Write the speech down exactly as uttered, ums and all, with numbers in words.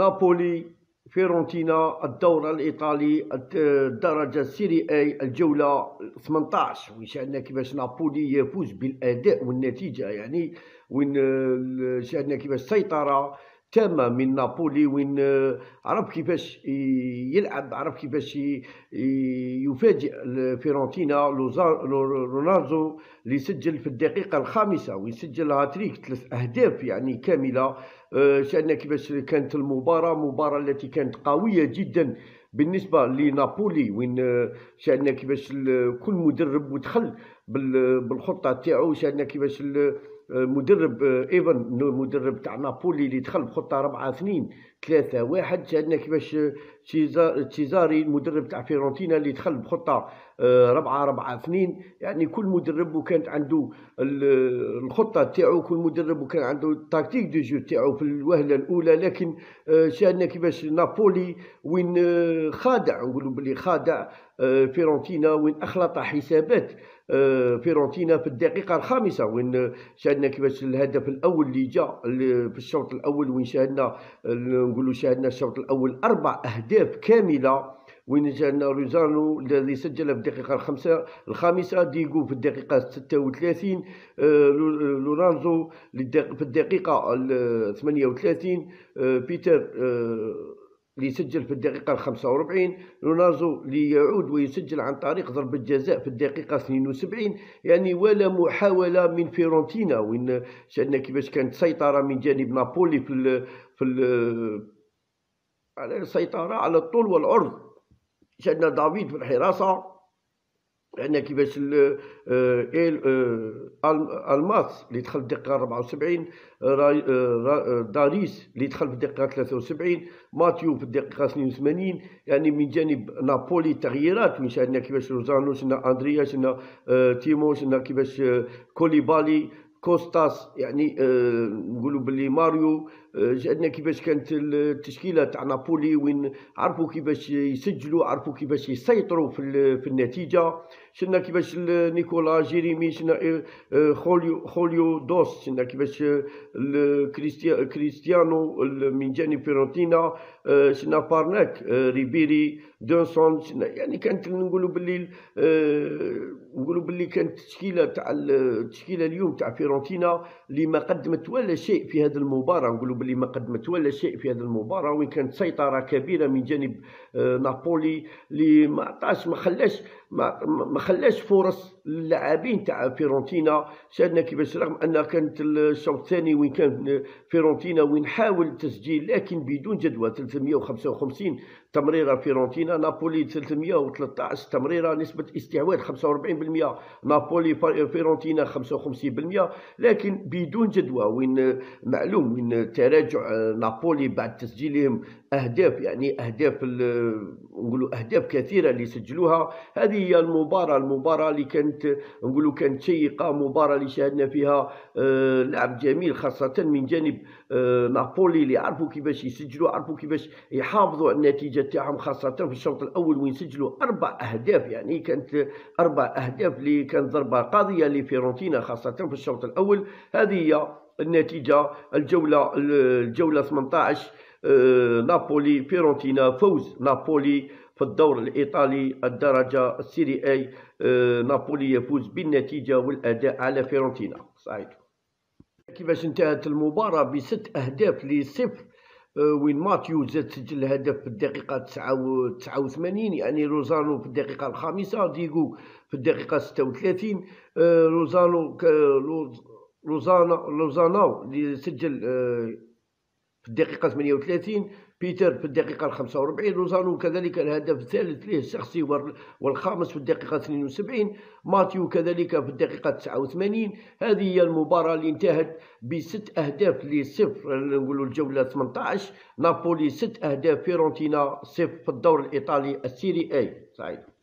نابولي، فيرونتينا، الدورة الإيطالي، الدرجة سيري أي، الجولة ثمنطاش. وشاهدنا كيفاش نابولي يفوز بالأداء والنتيجة، يعني وين شاهدنا كيفاش سيطرة تامة من نابولي، وين عرف كيفاش يلعب، عرف كيفاش يفاجئ فيرونتينا. رونالدو اللي سجل في الدقيقة الخامسة ويسجل هاتريك ثلاث أهداف يعني كاملة. شاهدنا كيفاش كانت المباراة، مباراة التي كانت قوية جدا بالنسبة لنابولي، وين شاهدنا كيفاش كل مدرب ودخل بالخطة تاعو. شاهدنا كيفاش مدرب ايفن، مدرب تاع نابولي، اللي دخل بخطه أربعة اثنين ثلاثة واحد. شاهدنا كيفاش تشيزاري المدرب تاع فيرونتينا اللي دخل بخطه أربعة أربعة اثنين. يعني كل مدرب وكانت عنده الخطه تاعو، كل مدرب وكان عنده التكتيك دو جو تاعو في الوهله الاولى. لكن شاهدنا كيفاش نابولي وين خادع، نقولوا بلي خادع فيرونتينا، وين اخلط حسابات فيرونتينا في الدقيقة الخامسة، وين شاهدنا كيفاش الهدف الأول اللي جاء في الشوط الأول، وين شاهدنا نقولوا شاهدنا الشوط الأول أربع أهداف كاملة، وين جانا روزانو الذي سجل في الدقيقة الخامسة، ديغو في الدقيقة ستة وثلاثين، لورانزو في الدقيقة ثمانية وثلاثين، بيتر اللي يسجل في الدقيقة الخمسة وأربعين، رونالدو اللي يعود ويسجل عن طريق ضربة جزاء في الدقيقة اثنين وسبعين. يعني ولا محاولة من فيرونتينا، وين شاهدنا كيفاش كانت سيطرة من جانب نابولي في ال في ال على السيطرة على الطول والعرض. شاهدنا دافيد في الحراسة، شاهدنا كيفاش الماس اللي دخل في الدقيقة أربعة وسبعين، داريس اللي دخل في الدقيقة ثلاثة وسبعين، ماتيو في الدقيقة اثنين وثمانين. يعني من جانب نابولي تغييرات، وين شاهدنا كيفاش روزانو، شنا اندريا، شنا تيمو، شنا كيفاش كوليبالي، كوستاس، يعني آه نقولوا باللي ماريو. آه شاهدنا كيفاش كانت التشكيله تاع نابولي، وين عرفوا كيفاش يسجلوا، عرفوا كيفاش يسيطروا في, في النتيجه. شفنا كيفاش نيكولا جيريمي، شفنا آه خوليو خوليو دوس، شفنا كيفاش آه كريستيانو من جانب فيرونتينا، آه شفنا بارناك، آه ريبيري، دونسون. يعني كانت نقولوا باللي آه نقولوا باللي كانت التشكيله تاع التشكيله اليوم تاع فيرونتينا اللي ما قدمت ولا شيء في هذه المباراه، نقولوا باللي ما قدمت ولا شيء في هذه المباراه، وين كانت سيطره كبيره من جانب نابولي اللي ما عطاش ما خلاش ما خلاش فرص للاعبين تاع فيرونتينا. شاهدنا كيفاش رغم ان كانت الشوط الثاني وين كان فيرونتينا وين حاول تسجيل لكن بدون جدوى، ثلاثمائة وخمسة وخمسين تمريره فيرونتينا، نابولي ثلاثمائة وثلاثة عشر تمريره، نسبه استحواذ خمسة وأربعين بالمئة نابولي، فيرونتينا خمسة وخمسين بالمئة، لكن بدون جدوى. وين معلوم وين تراجع نابولي بعد تسجيلهم اهداف، يعني اهداف نقولوا اهداف كثيره اللي سجلوها. هذه هي المباراه المباراه اللي كانت نقولوا كانت شيقه، مباراه اللي شاهدنا فيها آه لعب جميل خاصه من جانب آه نابولي اللي عرفوا كيفاش يسجلوا، عرفوا كيفاش يحافظوا على النتيجه تاعهم، خاصه في الشوط الاول وين سجلوا اربع اهداف. يعني كانت اربع اهداف اللي كانت ضربه قاضيه لفيرونتينا خاصه في الشوط الاول. هذه هي النتيجه، الجوله الجوله ثمنطاش، نابولي فيرونتينا، فوز نابولي في الدور الإيطالي الدرجة السيري أي. نابولي يفوز بالنتيجة والأداء على فيرونتينا. صحيح كيفاش انتهت المباراة بست أهداف لصفر، وين ماتيو زاد سجل هدف في الدقيقة تسعة وثمانين، يعني روزانو في الدقيقة الخامسة، ديغو في الدقيقة ستة وثلاثين، روزانو لوزانو اللي سجل في الدقيقة ثمانية وثلاثين، بيتر في الدقيقة الخمسة وأربعين، روزانو كذلك الهدف الثالث له الشخصي والخامس في الدقيقة اثنين وسبعين، ماتيو كذلك في الدقيقة تسعة وثمانين. هذه هي المباراة اللي انتهت بست أهداف لصفر، نقولوا الجولة ثمنطاش، نابولي ست أهداف، فيرونتينا صفر في الدور الإيطالي السيري أي. سعيد.